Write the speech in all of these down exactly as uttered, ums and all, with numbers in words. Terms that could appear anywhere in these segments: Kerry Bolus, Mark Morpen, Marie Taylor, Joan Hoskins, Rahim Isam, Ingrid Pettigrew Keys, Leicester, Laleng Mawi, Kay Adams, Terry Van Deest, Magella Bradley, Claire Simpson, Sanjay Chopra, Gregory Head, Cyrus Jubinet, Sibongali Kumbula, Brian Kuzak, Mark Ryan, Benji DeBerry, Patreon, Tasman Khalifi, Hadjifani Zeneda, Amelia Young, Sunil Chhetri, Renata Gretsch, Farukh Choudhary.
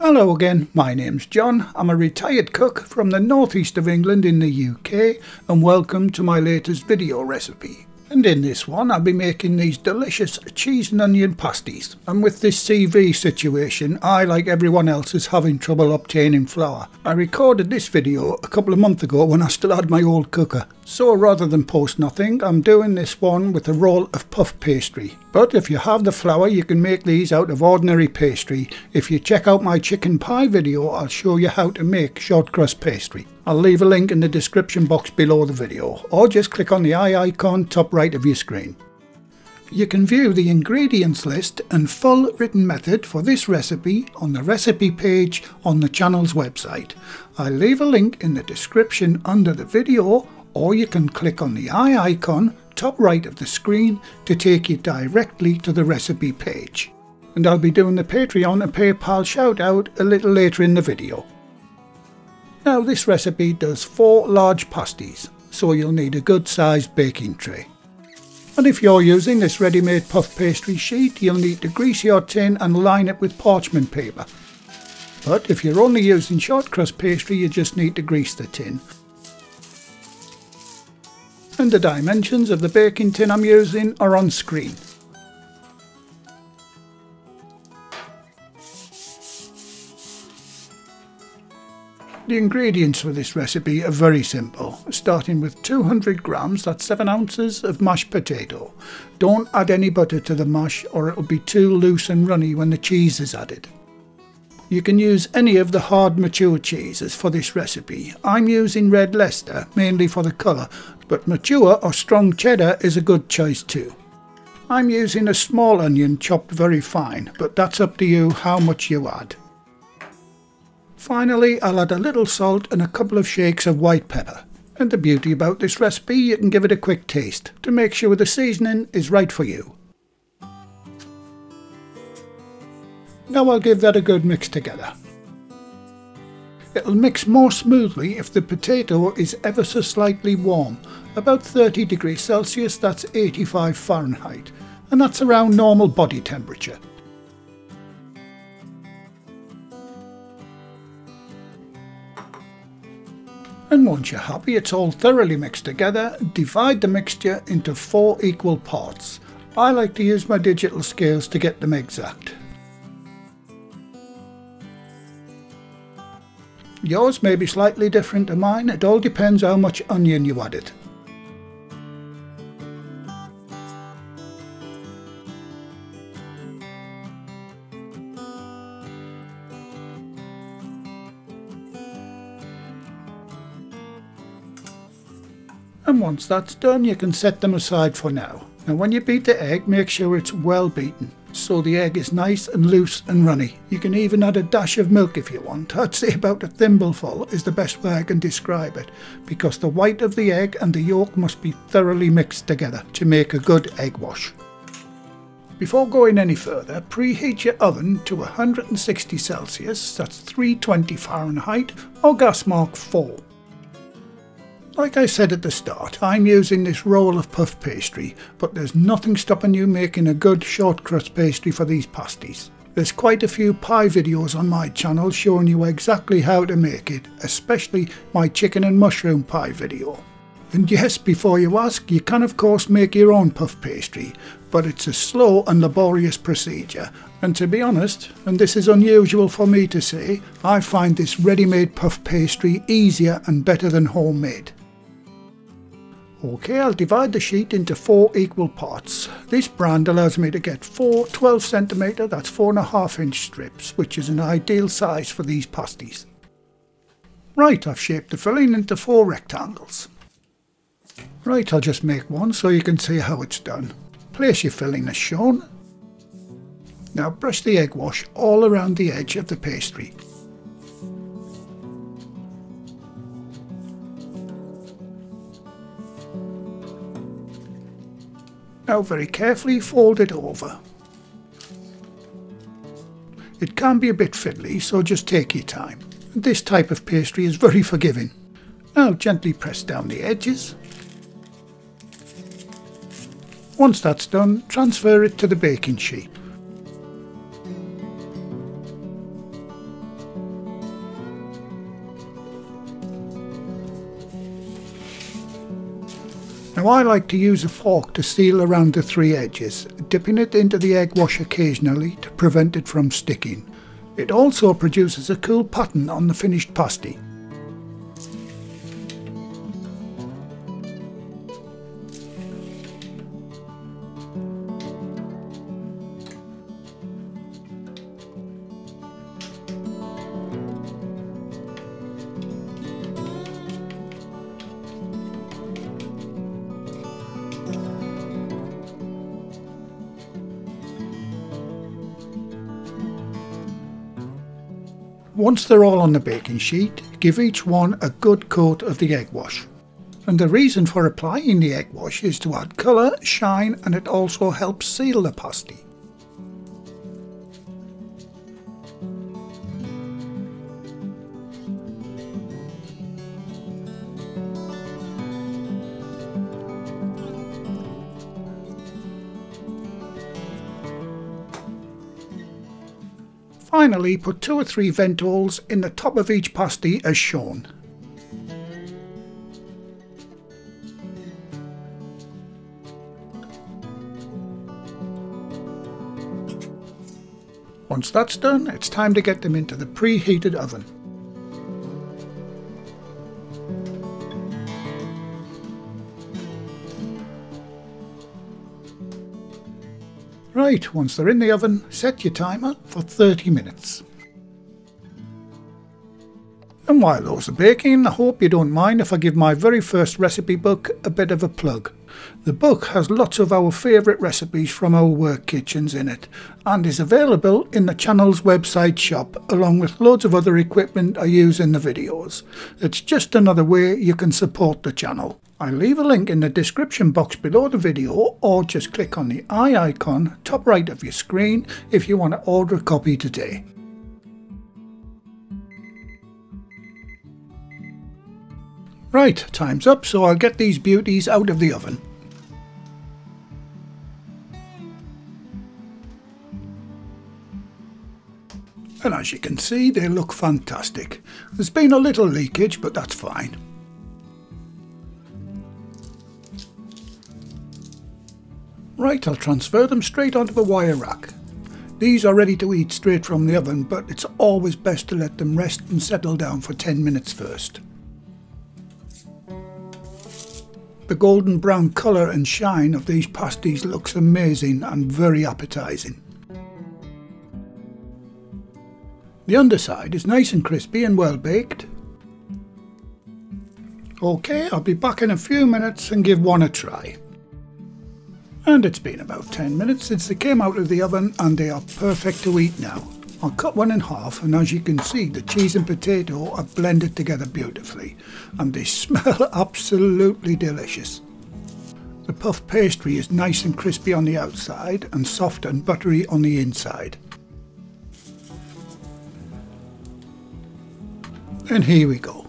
Hello again, my name's John. I'm a retired cook from the northeast of England in the U K, and welcome to my latest video recipe. And in this one I'll be making these delicious cheese and onion pasties. And with this C V situation, I, like everyone else, is having trouble obtaining flour. I recorded this video a couple of months ago when I still had my old cooker. So rather than post nothing, I'm doing this one with a roll of puff pastry. But if you have the flour, you can make these out of ordinary pastry. If you check out my chicken pie video, I'll show you how to make short crust pastry. I'll leave a link in the description box below the video, or just click on the eye icon top right of your screen. You can view the ingredients list and full written method for this recipe on the recipe page on the channel's website. I'll leave a link in the description under the video, or you can click on the eye icon top right of the screen to take you directly to the recipe page. And I'll be doing the Patreon and PayPal shout out a little later in the video. Now this recipe does four large pasties, so you'll need a good sized baking tray. And if you're using this ready-made puff pastry sheet, you'll need to grease your tin and line it with parchment paper. But if you're only using short crust pastry, you just need to grease the tin. And the dimensions of the baking tin I'm using are on screen. The ingredients for this recipe are very simple, starting with two hundred grams, that's seven ounces, of mashed potato. Don't add any butter to the mash or it'll be too loose and runny when the cheese is added. You can use any of the hard mature cheeses for this recipe. I'm using red Leicester mainly for the colour, but mature or strong cheddar is a good choice too. I'm using a small onion chopped very fine, but that's up to you how much you add. Finally, I'll add a little salt and a couple of shakes of white pepper. And the beauty about this recipe, you can give it a quick taste to make sure the seasoning is right for you. Now I'll give that a good mix together. It'll mix more smoothly if the potato is ever so slightly warm, about thirty degrees Celsius, that's eighty-five Fahrenheit, and that's around normal body temperature. And once you're happy it's all thoroughly mixed together, divide the mixture into four equal parts. I like to use my digital scales to get them exact. Yours may be slightly different to mine, it all depends how much onion you added. And once that's done, you can set them aside for now. Now when you beat the egg, make sure it's well beaten, so the egg is nice and loose and runny. You can even add a dash of milk if you want. I'd say about a thimbleful is the best way I can describe it, because the white of the egg and the yolk must be thoroughly mixed together to make a good egg wash. Before going any further, preheat your oven to one hundred sixty Celsius, that's three hundred twenty Fahrenheit, or gas mark four. Like I said at the start, I'm using this roll of puff pastry, but there's nothing stopping you making a good short crust pastry for these pasties. There's quite a few pie videos on my channel showing you exactly how to make it, especially my chicken and mushroom pie video. And yes, before you ask, you can of course make your own puff pastry, but it's a slow and laborious procedure. And to be honest, and this is unusual for me to say, I find this ready-made puff pastry easier and better than homemade. Okay, I'll divide the sheet into four equal parts. This brand allows me to get four twelve centimetre, that's four and a half inch strips, which is an ideal size for these pasties. Right, I've shaped the filling into four rectangles. Right, I'll just make one so you can see how it's done. Place your filling as shown. Now brush the egg wash all around the edge of the pastry. Now very carefully fold it over. It can be a bit fiddly, so just take your time. This type of pastry is very forgiving. Now gently press down the edges. Once that's done, transfer it to the baking sheet. Now I like to use a fork to seal around the three edges, dipping it into the egg wash occasionally to prevent it from sticking. It also produces a cool pattern on the finished pasty. Once they're all on the baking sheet, give each one a good coat of the egg wash. And the reason for applying the egg wash is to add colour, shine, and it also helps seal the pasty. Finally, put two or three vent holes in the top of each pasty as shown. Once that's done, it's time to get them into the preheated oven. Right, once they're in the oven, set your timer for thirty minutes. And while those are baking, I hope you don't mind if I give my very first recipe book a bit of a plug. The book has lots of our favourite recipes from our work kitchens in it, and is available in the channel's website shop, along with loads of other equipment I use in the videos. It's just another way you can support the channel. I'll leave a link in the description box below the video, or just click on the eye icon top right of your screen if you want to order a copy today. Right, time's up, so I'll get these beauties out of the oven. And as you can see, they look fantastic. There's been a little leakage, but that's fine. Right, I'll transfer them straight onto the wire rack. These are ready to eat straight from the oven, but it's always best to let them rest and settle down for ten minutes first. The golden brown colour and shine of these pasties looks amazing and very appetising. The underside is nice and crispy and well baked. Okay, I'll be back in a few minutes and give one a try. And it's been about ten minutes since they came out of the oven, and they are perfect to eat now. I'll cut one in half, and as you can see, the cheese and potato are blended together beautifully, and they smell absolutely delicious. The puff pastry is nice and crispy on the outside and soft and buttery on the inside. And here we go.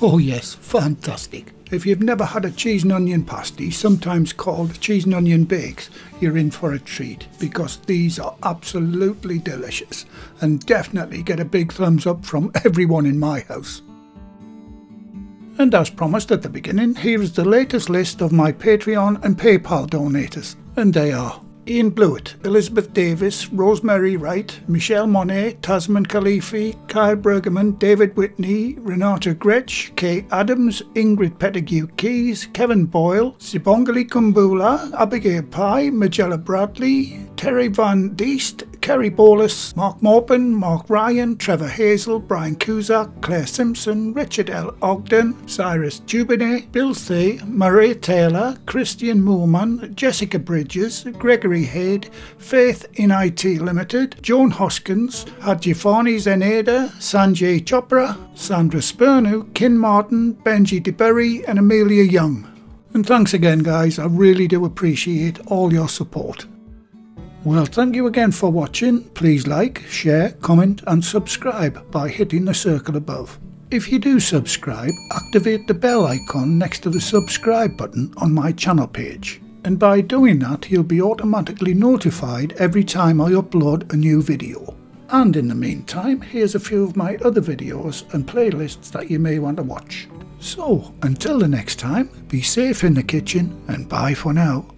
Oh yes, fantastic. If you've never had a cheese and onion pasty, sometimes called cheese and onion bakes, you're in for a treat, because these are absolutely delicious, and definitely get a big thumbs up from everyone in my house. And as promised at the beginning, here is the latest list of my Patreon and PayPal donators, and they are Ian Blewett, Elizabeth Davis, Rosemary Wright, Michelle Monet, Tasman Khalifi, Kyle Bergerman, David Whitney, Renata Gretsch, Kay Adams, Ingrid Pettigrew Keys, Kevin Boyle, Sibongali Kumbula, Abigail Pye, Magella Bradley, Terry Van Deest, Kerry Bolus, Mark Morpen, Mark Ryan, Trevor Hazel, Brian Kuzak, Claire Simpson, Richard L. Ogden, Cyrus Jubinet, Bill Thay, Marie Taylor, Christian Moorman, Jessica Bridges, Gregory Head, Faith in I T Limited, Joan Hoskins, Hadjifani Zeneda, Sanjay Chopra, Sandra Spernu, Kin Martin, Benji DeBerry, and Amelia Young. And thanks again, guys, I really do appreciate all your support. Well, thank you again for watching. Please like, share, comment and subscribe by hitting the circle above. If you do subscribe, activate the bell icon next to the subscribe button on my channel page. And by doing that, you'll be automatically notified every time I upload a new video. And in the meantime, here's a few of my other videos and playlists that you may want to watch. So, until the next time, be safe in the kitchen and bye for now.